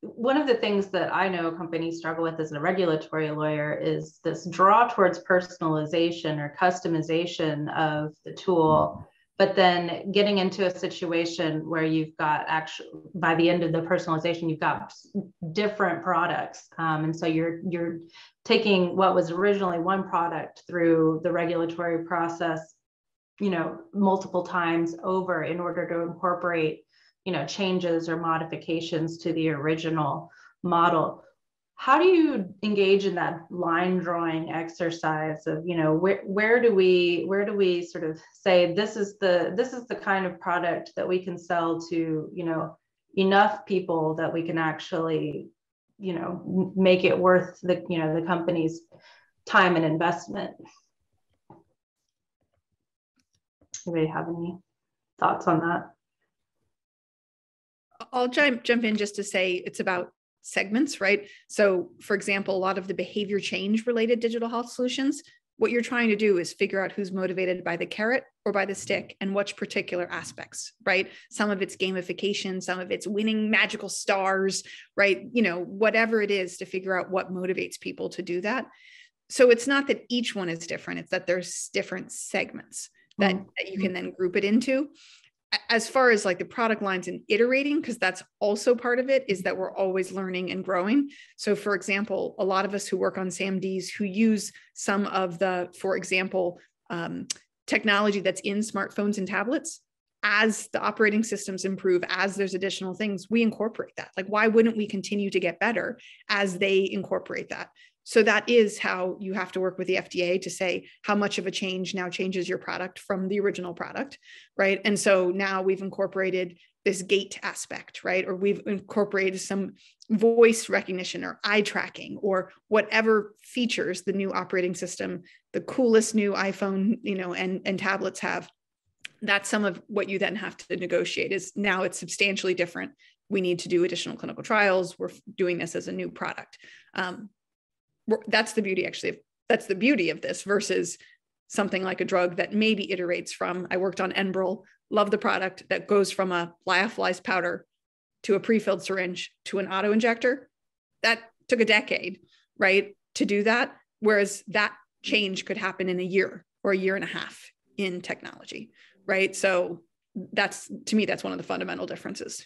One of the things that I know companies struggle with as a regulatory lawyer is this draw towards personalization or customization of the tool, but then getting into a situation where you've got actual, by the end of the personalization, you've got different products. Um, and so you're, you're taking what was originally one product through the regulatory process, you know, multiple times over in order to incorporate, you know, changes or modifications to the original model. How do you engage in that line drawing exercise of, you know, where, where do we, where do we sort of say, this is the, this is the kind of product that we can sell to, you know, enough people that we can actually, you know, make it worth the, you know, the company's time and investment? Anybody have any thoughts on that? I'll jump jump in just to say it's about segments, right? So for example, a lot of the behavior change related digital health solutions, what you're trying to do is figure out who's motivated by the carrot or by the stick and which particular aspects, right? Some of it's gamification, some of it's winning magical stars, right? You know, whatever it is to figure out what motivates people to do that. So it's not that each one is different, it's that there's different segments that, mm-hmm. that you can then group it into. As far as like the product lines and iterating, because that's also part of it, is that we're always learning and growing. So for example, a lot of us who work on S A M Ds who use some of the, for example, um, technology that's in smartphones and tablets, as the operating systems improve, as there's additional things, we incorporate that. Like, why wouldn't we continue to get better as they incorporate that? So that is how you have to work with the F D A to say how much of a change now changes your product from the original product, right? And so now we've incorporated this gait aspect, right? Or we've incorporated some voice recognition or eye tracking or whatever features the new operating system, the coolest new iPhone, you know, and, and tablets have. That's some of what you then have to negotiate is now it's substantially different. We need to do additional clinical trials. We're doing this as a new product. Um, That's the beauty, actually. Of, that's the beauty of this versus something like a drug that maybe iterates from, I worked on Enbrel, love the product, that goes from a lyophilized powder to a pre-filled syringe to an auto injector. That took a decade, right, to do that. Whereas that change could happen in a year or a year and a half in technology, right? So that's, to me, that's one of the fundamental differences.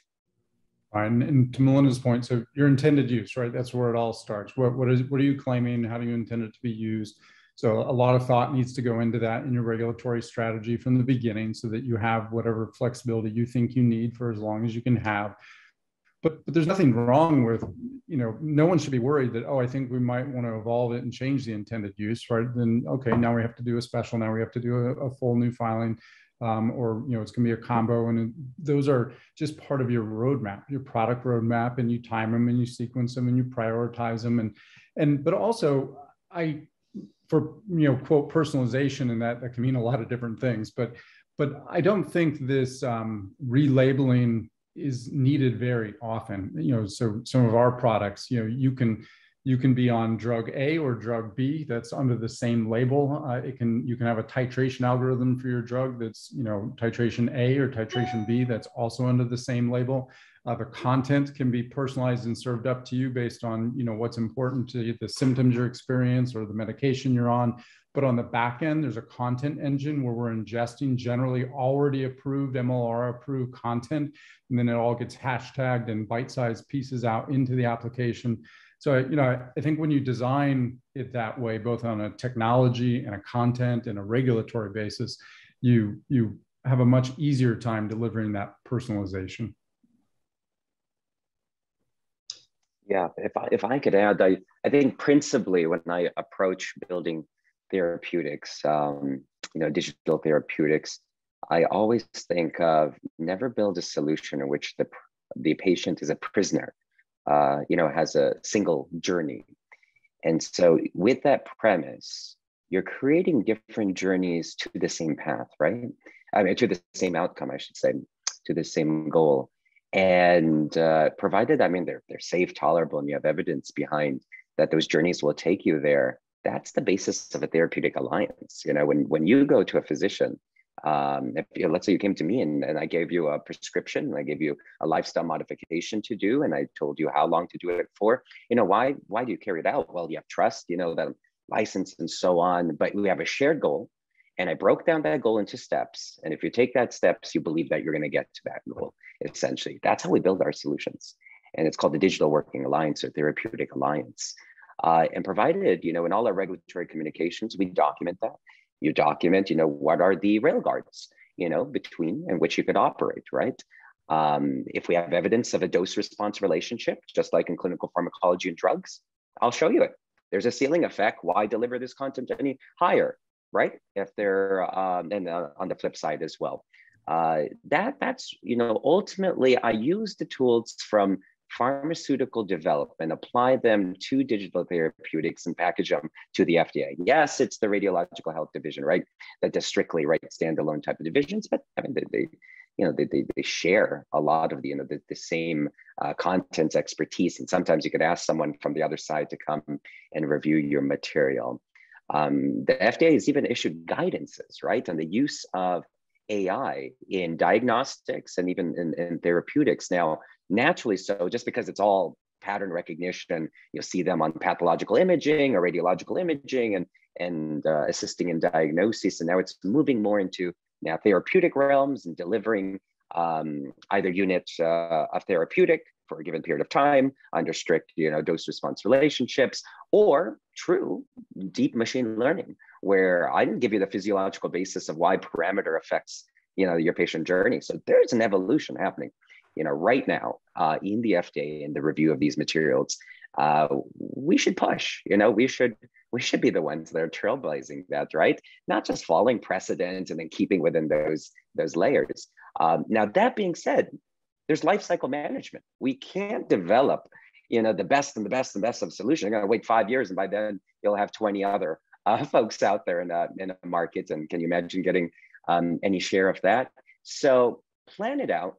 And, and to Melinda's point, so your intended use, right? That's where it all starts. What, what, is, what are you claiming? How do you intend it to be used? So a lot of thought needs to go into that in your regulatory strategy from the beginning so that you have whatever flexibility you think you need for as long as you can have. But, but there's nothing wrong with, you know, no one should be worried that, oh, I think we might want to evolve it and change the intended use, right? Then, okay, now we have to do a special, now we have to do a, a full new filing. Um, or, you know, it's going to be a combo. And those are just part of your roadmap, your product roadmap, and you time them and you sequence them and you prioritize them. And, and, but also I, for, you know, quote personalization, and that, that can mean a lot of different things, but, but I don't think this um, relabeling is needed very often. You know, so some of our products, you know, you can, You can be on drug A or drug B that's under the same label. Uh, it can you can have a titration algorithm for your drug that's, you know, titration A or titration B that's also under the same label. Uh, the content can be personalized and served up to you based on, you know, what's important to you, the symptoms you're experiencing or the medication you're on. But on the back end, there's a content engine where we're ingesting generally already approved, M L R approved content, and then it all gets hashtagged and bite-sized pieces out into the application. So, you know, I think when you design it that way, both on a technology and a content and a regulatory basis, you, you have a much easier time delivering that personalization. Yeah, if I, if I could add, I, I think principally when I approach building therapeutics, um, you know, digital therapeutics, I always think of never build a solution in which the, the patient is a prisoner. Uh, you know, has a single journey. And so with that premise, you're creating different journeys to the same path, right? I mean, to the same outcome, I should say, to the same goal. And uh, provided, I mean, they're, they're safe, tolerable, and you have evidence behind that those journeys will take you there. That's the basis of a therapeutic alliance. You know, when, when you go to a physician, Um, if, you know, let's say you came to me and, and I gave you a prescription, and I gave you a lifestyle modification to do, and I told you how long to do it for. You know, why, why do you carry it out? Well, you have trust, you know, that I'm licensed and so on, but we have a shared goal. And I broke down that goal into steps. And if you take that steps, you believe that you're going to get to that goal, essentially. That's how we build our solutions. And it's called the Digital Working Alliance or Therapeutic Alliance. Uh, and provided, you know, in all our regulatory communications, we document that. You document, you know, what are the railguards, you know, between and which you could operate, right? Um, if we have evidence of a dose-response relationship, just like in clinical pharmacology and drugs, I'll show you it. There's a ceiling effect. Why deliver this content any higher, right? If they're, um, and uh, on the flip side as well. Uh, that that's, you know, ultimately I use the tools from pharmaceutical development, apply them to digital therapeutics and package them to the F D A. Yes, it's the radiological health division, right? That does strictly, right, standalone type of divisions, but I mean, they, you know, they, they, they share a lot of the, you know, the, the same uh, content expertise. And sometimes you could ask someone from the other side to come and review your material. Um, the F D A has even issued guidances, right, on the use of A I in diagnostics and even in, in therapeutics. Now, naturally, so just because it's all pattern recognition, you'll see them on pathological imaging or radiological imaging and, and uh, assisting in diagnosis. And now it's moving more into now therapeutic realms and delivering um, either unit uh, of therapeutic for a given period of time under strict, you know, dose-response relationships, or true deep machine learning, where I didn't give you the physiological basis of why parameter affects, you know, your patient journey. So there's an evolution happening, you know, right now uh, in the F D A in the review of these materials. Uh, we should push, you know, we should we should be the ones that are trailblazing that, right? Not just following precedent and then keeping within those those layers. Um, now, that being said, there's life cycle management. We can't develop, you know, the best and the best and best of solution. You're gonna wait five years and by then you'll have twenty other uh, folks out there in a, in a market. And can you imagine getting um, any share of that? So plan it out,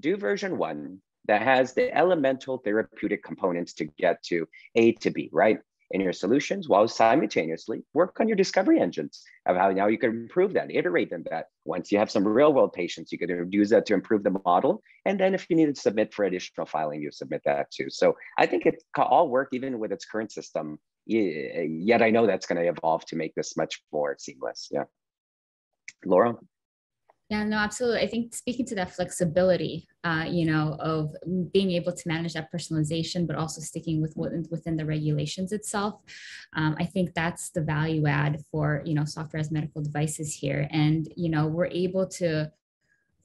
do version one that has the elemental therapeutic components to get to A to B, right? In your solutions, while simultaneously work on your discovery engines of how now you can improve that, iterate them that. Once you have some real world patients, you can use that to improve the model. And then if you need to submit for additional filing, you submit that too. So I think it can all work even with its current system, yet I know that's going to evolve to make this much more seamless. Yeah. Laura? Yeah, no, absolutely. I think speaking to that flexibility, uh, you know, of being able to manage that personalization, but also sticking with what, within the regulations itself, um, I think that's the value add for, you know, software as medical devices here. And, you know, we're able to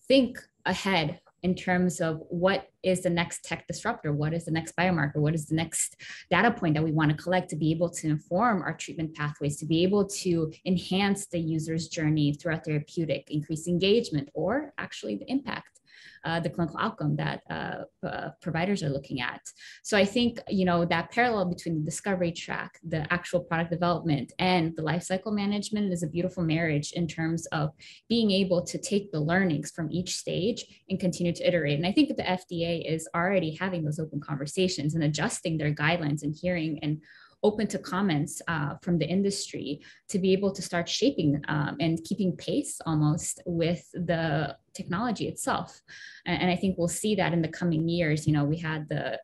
think ahead in terms of what is the next tech disruptor, what is the next biomarker, what is the next data point that we want to collect to be able to inform our treatment pathways, to be able to enhance the user's journey throughout therapeutic, increase engagement, or actually the impact, uh, the clinical outcome that uh, uh, providers are looking at. So I think, you know, that parallel between the discovery track, the actual product development, and the lifecycle management is a beautiful marriage in terms of being able to take the learnings from each stage and continue to iterate. And I think that the F D A is already having those open conversations and adjusting their guidelines and hearing and open to comments uh, from the industry to be able to start shaping um, and keeping pace almost with the technology itself. And, and I think we'll see that in the coming years. You know, we had the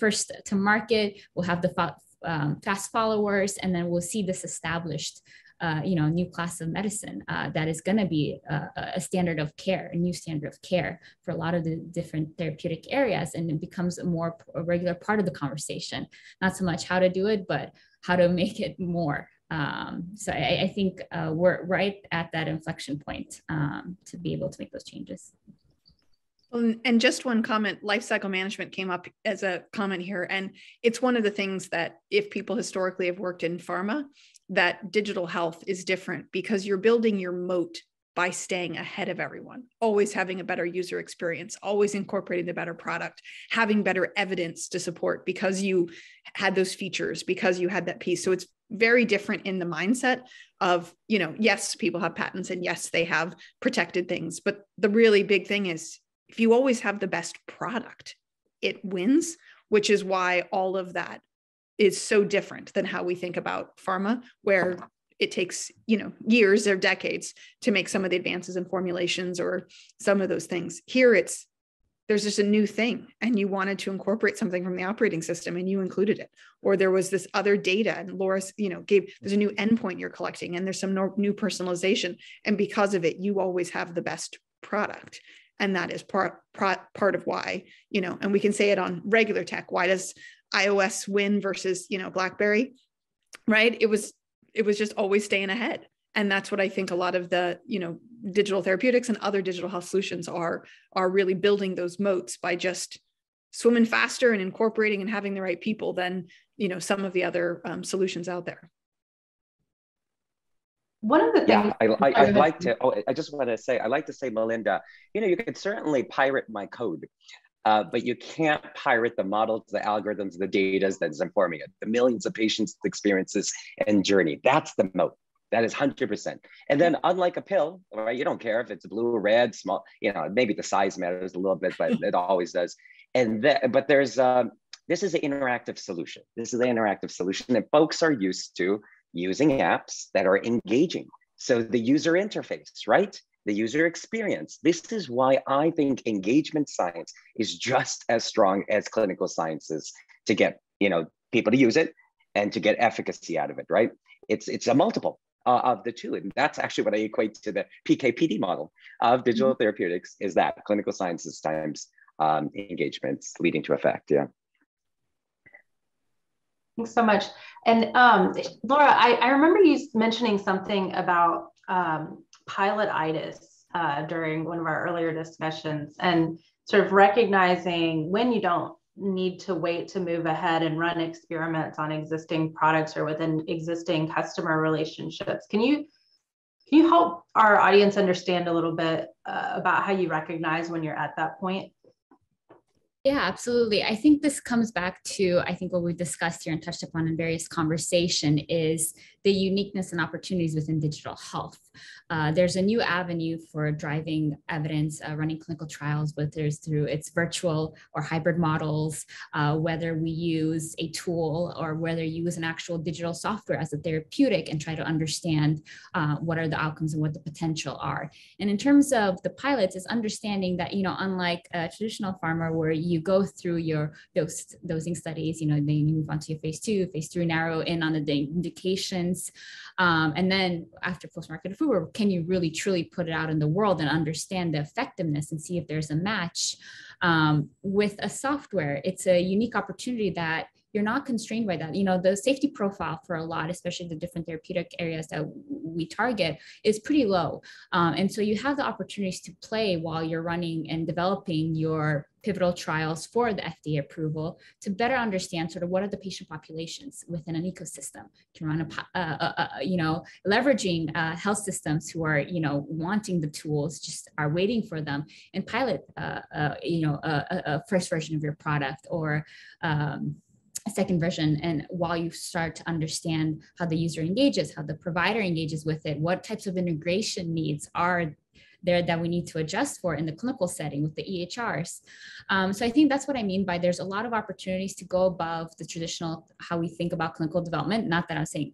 first to market, we'll have the um, fast followers, and then we'll see this established Uh, you know, new class of medicine uh, that is going to be uh, a standard of care, a new standard of care for a lot of the different therapeutic areas. And it becomes a more a regular part of the conversation, not so much how to do it, but how to make it more. Um, so I, I think uh, we're right at that inflection point um, to be able to make those changes. Well, and just one comment, lifecycle management came up as a comment here. And it's one of the things that if people historically have worked in pharma, that digital health is different because you're building your moat by staying ahead of everyone, always having a better user experience, always incorporating the better product, having better evidence to support because you had those features, because you had that piece. So it's very different in the mindset of, you know, yes, people have patents and yes, they have protected things. But the really big thing is if you always have the best product, it wins, which is why all of that is so different than how we think about pharma, where it takes, you know, years or decades to make some of the advances in formulations or some of those things. Here it's, there's just a new thing and you wanted to incorporate something from the operating system and you included it, or there was this other data and Laura's, you know, gave, there's a new endpoint you're collecting and there's some no, new personalization. And because of it, you always have the best product. And that is part, part, part of why, you know, and we can say it on regular tech. Why does iOS win versus, you know, BlackBerry, right? It was, it was just always staying ahead. And that's what I think a lot of the, you know, digital therapeutics and other digital health solutions are, are really building those moats by just swimming faster and incorporating and having the right people than, you know, some of the other um, solutions out there. One of the things yeah, I, I, I'd like to, oh, I just want to say, I like to say, Melinda, you know, you could certainly pirate my code. Uh, but you can't pirate the models, the algorithms, the data that's informing it, the millions of patients' experiences and journey. That's the moat. That is one hundred percent. And then unlike a pill, right? You don't care if it's blue or red, small, you know, maybe the size matters a little bit, but it always does. And that, but there's, um, this is an interactive solution. This is an interactive solution that folks are used to using apps that are engaging. So the user interface, right? The user experience. This is why I think engagement science is just as strong as clinical sciences to get, you know, people to use it and to get efficacy out of it, right? It's, it's a multiple uh, of the two. And that's actually what I equate to the P K P D model of digital mm-hmm. therapeutics, is that clinical sciences times um, engagements leading to effect, yeah. Thanks so much. And um, Laura, I, I remember you mentioning something about um, pilotitis uh, during one of our earlier discussions, and sort of recognizing when you don't need to wait to move ahead and run experiments on existing products or within existing customer relationships. Can you, can you help our audience understand a little bit uh, about how you recognize when you're at that point? Yeah, absolutely. I think this comes back to, I think what we've discussed here and touched upon in various conversation is the uniqueness and opportunities within digital health. Uh, there's a new avenue for driving evidence, uh, running clinical trials, whether it's through its virtual or hybrid models, uh, whether we use a tool or whether you use an actual digital software as a therapeutic and try to understand uh, what are the outcomes and what the potential are. And in terms of the pilots, it's understanding that, you know, unlike a traditional pharma where you go through your dose, dosing studies, you know, then you move on to your phase two, phase three, narrow in on the indications. Um, and then after post-market approval, can you really truly put it out in the world and understand the effectiveness and see if there's a match? Um, with a software, it's a unique opportunity that you're not constrained by that. You know, the safety profile for a lot, especially the different therapeutic areas that we target, is pretty low. Um, and so you have the opportunities to play while you're running and developing your pivotal trials for the F D A approval to better understand sort of what are the patient populations within an ecosystem. You can run a, uh, uh, you know, leveraging uh, health systems who are, you know, wanting the tools, just are waiting for them, and pilot, uh, uh, you know, a, a first version of your product or, um, second version, and while you start to understand how the user engages, how the provider engages with it, what types of integration needs are there that we need to adjust for in the clinical setting with the E H Rs. Um, so I think that's what I mean by there's a lot of opportunities to go above the traditional, how we think about clinical development. Not that I'm saying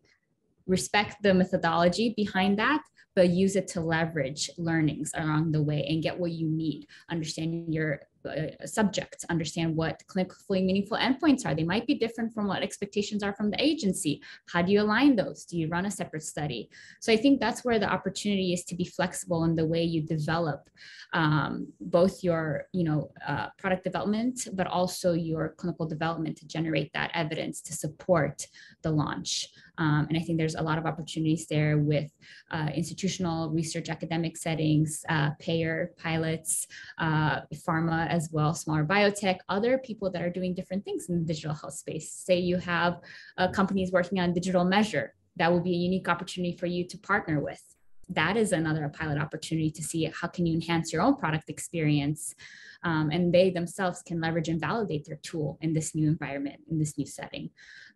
respect the methodology behind that, but use it to leverage learnings along the way and get what you need, understanding your subjects, understand what clinically meaningful endpoints are. They might be different from what expectations are from the agency. How do you align those? Do you run a separate study? So I think that's where the opportunity is to be flexible in the way you develop um, both your, you know, uh, product development, but also your clinical development to generate that evidence to support the launch. Um, and I think there's a lot of opportunities there with uh, institutional research, academic settings, uh, payer pilots, uh, pharma as well, smaller biotech, other people that are doing different things in the digital health space. Say you have uh, companies working on digital measure, that will be a unique opportunity for you to partner with. That is another pilot opportunity to see how can you enhance your own product experience, um, and they themselves can leverage and validate their tool in this new environment, in this new setting.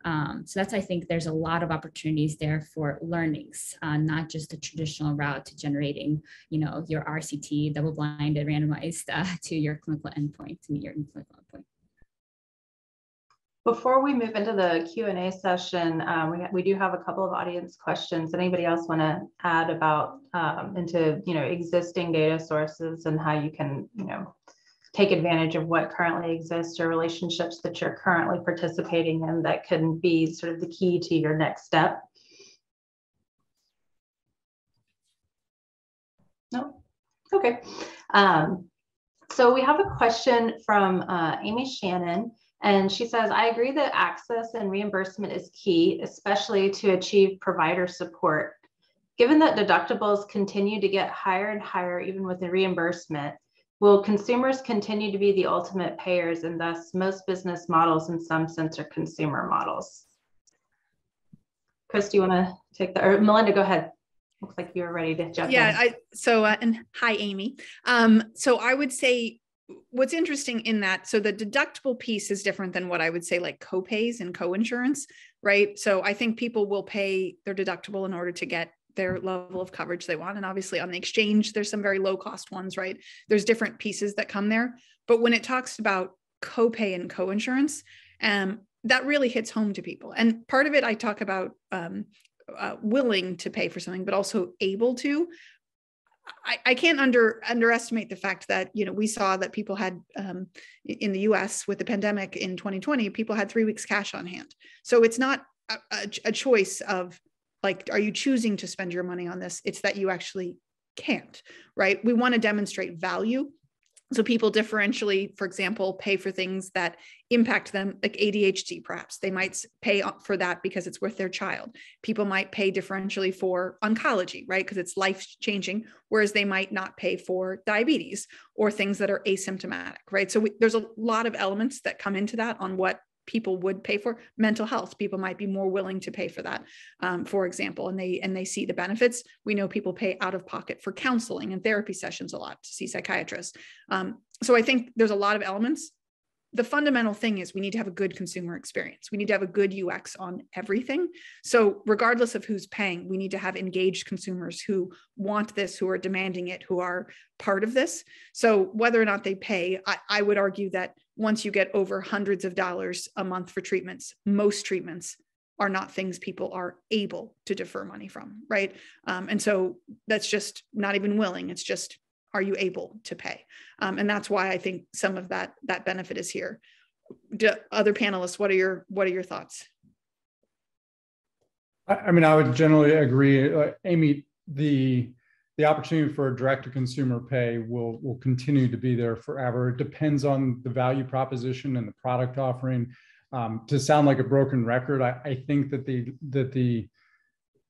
Um, so that's, I think there's a lot of opportunities there for learnings, uh, not just the traditional route to generating, you know, your R C T, double-blinded, randomized uh, to your clinical endpoint, to meet your clinical endpoint. Before we move into the Q and A session, um, we, we do have a couple of audience questions. Anybody else want to add about um, into, you know, existing data sources and how you can, you know, take advantage of what currently exists or relationships that you're currently participating in that can be sort of the key to your next step? No? Okay. Um, so we have a question from uh, Amy Shannon. And she says, I agree that access and reimbursement is key, especially to achieve provider support. Given that deductibles continue to get higher and higher, even with the reimbursement, will consumers continue to be the ultimate payers, and thus most business models in some sense are consumer models? Chris, do you want to take that? Or Melinda, go ahead. Looks like you're ready to jump yeah, in. Yeah, so, uh, and hi, Amy. Um, so I would say, what's interesting in that, so the deductible piece is different than what I would say like co-pays and co-insurance, right? So I think people will pay their deductible in order to get their level of coverage they want. And obviously on the exchange, there's some very low cost ones, right? There's different pieces that come there. But when it talks about copay and co-insurance, um, that really hits home to people. And part of it, I talk about um, uh, willing to pay for something, but also able to. I, I can't under underestimate the fact that, you know, we saw that people had um, in the U S with the pandemic in twenty twenty, people had three weeks cash on hand. So it's not a, a, a choice of like, are you choosing to spend your money on this? It's that you actually can't, right? We want to demonstrate value. So people differentially, for example, pay for things that impact them, like A D H D, perhaps. They might pay for that because it's worth their child. People might pay differentially for oncology, right? Because it's life-changing, whereas they might not pay for diabetes or things that are asymptomatic, right? So we, there's a lot of elements that come into that on what people would pay for. Mental health, people might be more willing to pay for that, um, for example, and they and they see the benefits. We know people pay out of pocket for counseling and therapy sessions a lot, to see psychiatrists. Um, so I think there's a lot of elements. The fundamental thing is we need to have a good consumer experience. We need to have a good U X on everything. So regardless of who's paying, we need to have engaged consumers who want this, who are demanding it, who are part of this. So whether or not they pay, I, I would argue that once you get over hundreds of dollars a month for treatments, most treatments are not things people are able to defer money from, right? Um, and so that's just not even willing. It's just, are you able to pay? Um, and that's why I think some of that that benefit is here. Do, other panelists, what are your what are your thoughts? I, I mean, I would generally agree, uh, Amy. The the opportunity for direct to consumer pay will will continue to be there forever. It depends on the value proposition and the product offering. Um, to sound like a broken record, I, I think that the that the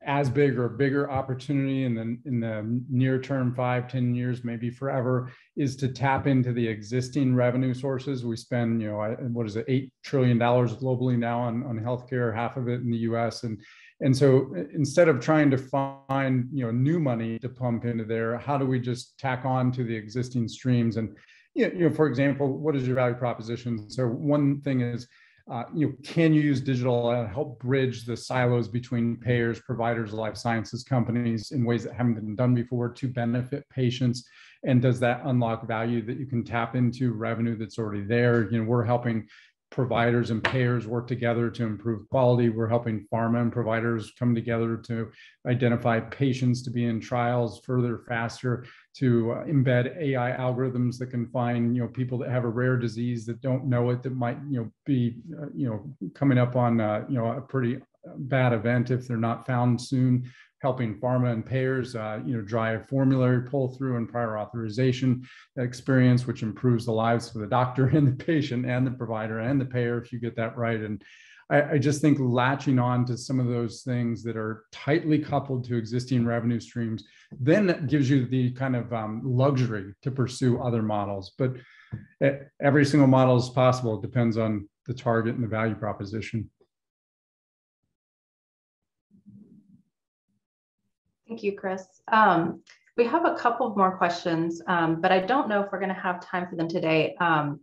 as big or bigger opportunity in the, in the near term, five, ten years, maybe forever, is to tap into the existing revenue sources. We spend, you know, what is it, eight trillion dollars globally now on, on healthcare, half of it in the U S. And, and so instead of trying to find, you know, new money to pump into there, how do we just tack on to the existing streams? And, you know, for example, what is your value proposition? So one thing is, Uh, you know, can you use digital to help bridge the silos between payers, providers, life sciences companies in ways that haven't been done before to benefit patients? And does that unlock value that you can tap into revenue that's already there? You know, we're helping providers and payers work together to improve quality. We're helping pharma and providers come together to identify patients to be in trials further, faster, to embed A I algorithms that can find, you know, people that have a rare disease that don't know it, that might, you know, be, uh, you know, coming up on, uh, you know, a pretty bad event if they're not found soon. Helping pharma and payers, uh, you know, drive formulary pull through and prior authorization experience, which improves the lives for the doctor and the patient and the provider and the payer, if you get that right. And I, I just think latching on to some of those things that are tightly coupled to existing revenue streams, then that gives you the kind of um, luxury to pursue other models. But every single model is possible. It depends on the target and the value proposition. Thank you, Chris. Um, we have a couple more questions, um, but I don't know if we're going to have time for them today um,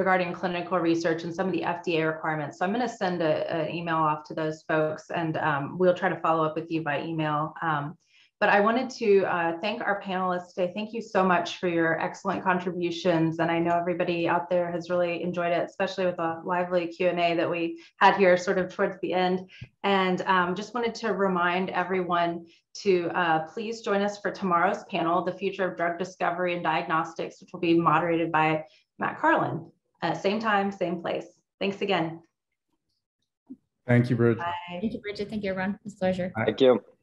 regarding clinical research and some of the F D A requirements. So I'm going to send an email off to those folks, and um, we'll try to follow up with you by email. Um, but I wanted to uh, thank our panelists today. Thank you so much for your excellent contributions. And I know everybody out there has really enjoyed it, especially with a lively Q and A that we had here sort of towards the end. And um, just wanted to remind everyone to uh, please join us for tomorrow's panel, The Future of Drug Discovery and Diagnostics, which will be moderated by Matt Carlin. Uh, same time, same place. Thanks again. Thank you, Bridget. Bye. Thank you, Bridget. Thank you, everyone. It's a pleasure. Thank you.